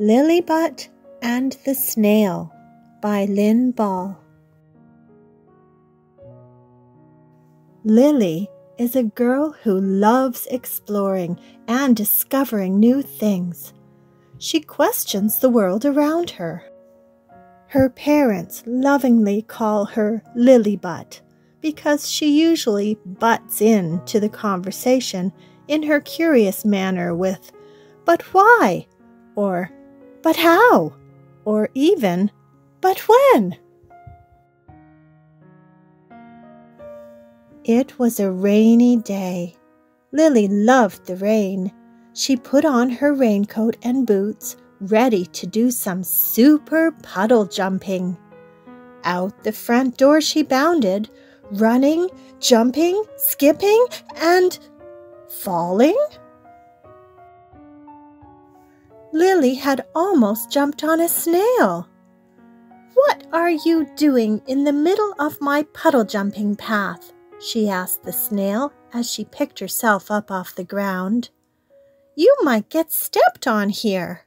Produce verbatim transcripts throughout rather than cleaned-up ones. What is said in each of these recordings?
Lily Butt and the Snail by Lynn Ball. Lily is a girl who loves exploring and discovering new things. She questions the world around her. Her parents lovingly call her Lily Butt because she usually butts in to the conversation in her curious manner with, "But why?" or "But how?" or even, "But when?" It was a rainy day. Lily loved the rain. She put on her raincoat and boots, ready to do some super puddle jumping. Out the front door she bounded, running, jumping, skipping, and falling. Lily had almost jumped on a snail. "What are you doing in the middle of my puddle jumping path?" she asked the snail as she picked herself up off the ground. "You might get stepped on here."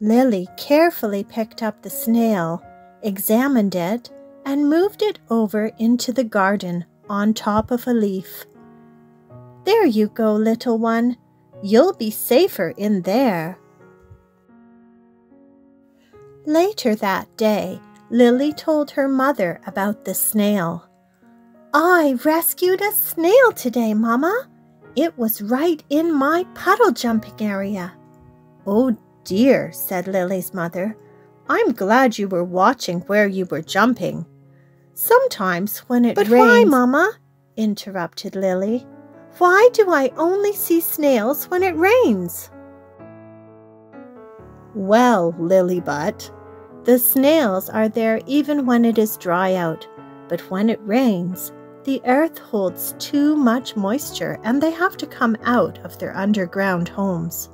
Lily carefully picked up the snail, examined it, and moved it over into the garden on top of a leaf. "There you go, little one. You'll be safer in there." Later that day, Lily told her mother about the snail. "I rescued a snail today, Mama. It was right in my puddle jumping area." "Oh dear," said Lily's mother. "I'm glad you were watching where you were jumping. Sometimes when it rains—" "But why, Mama?" interrupted Lily. "Why do I only see snails when it rains?" "Well, Lily Butt, the snails are there even when it is dry out, but when it rains, the earth holds too much moisture and they have to come out of their underground homes."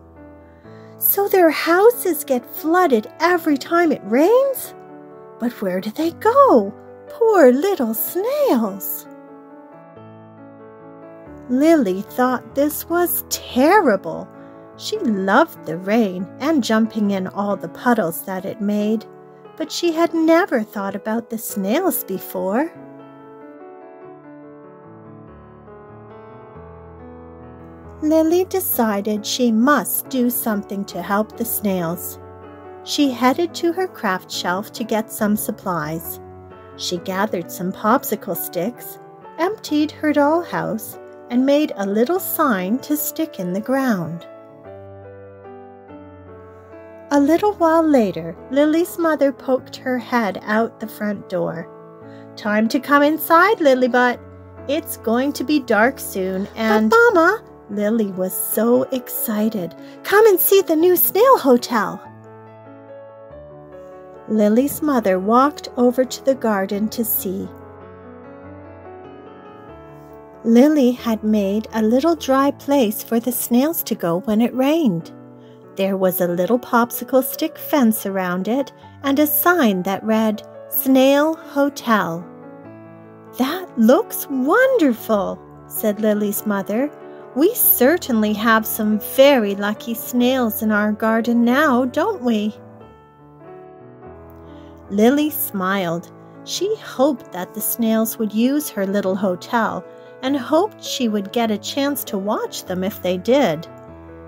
"So their houses get flooded every time it rains? But where do they go? Poor little snails." Lily thought this was terrible. She loved the rain and jumping in all the puddles that it made, but she had never thought about the snails before. Lily decided she must do something to help the snails. She headed to her craft shelf to get some supplies. She gathered some popsicle sticks, emptied her dollhouse, and made a little sign to stick in the ground. A little while later, Lily's mother poked her head out the front door. "Time to come inside, Lily Butt. It's going to be dark soon and—" "But Mama—" Lily was so excited. "Come and see the new snail hotel." Lily's mother walked over to the garden to see. Lily had made a little dry place for the snails to go when it rained. There was a little popsicle stick fence around it and a sign that read, "Snail Hotel." "That looks wonderful," said Lily's mother. "We certainly have some very lucky snails in our garden now, don't we?" Lily smiled. She hoped that the snails would use her little hotel and hoped she would get a chance to watch them if they did.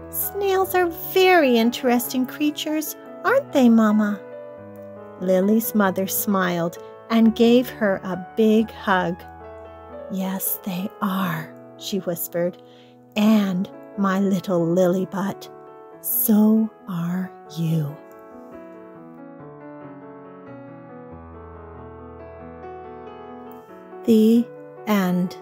"Snails are very interesting creatures, aren't they, Mama?" Lily's mother smiled and gave her a big hug. "Yes, they are," she whispered, "and my little Lily Butt, so are you." The end.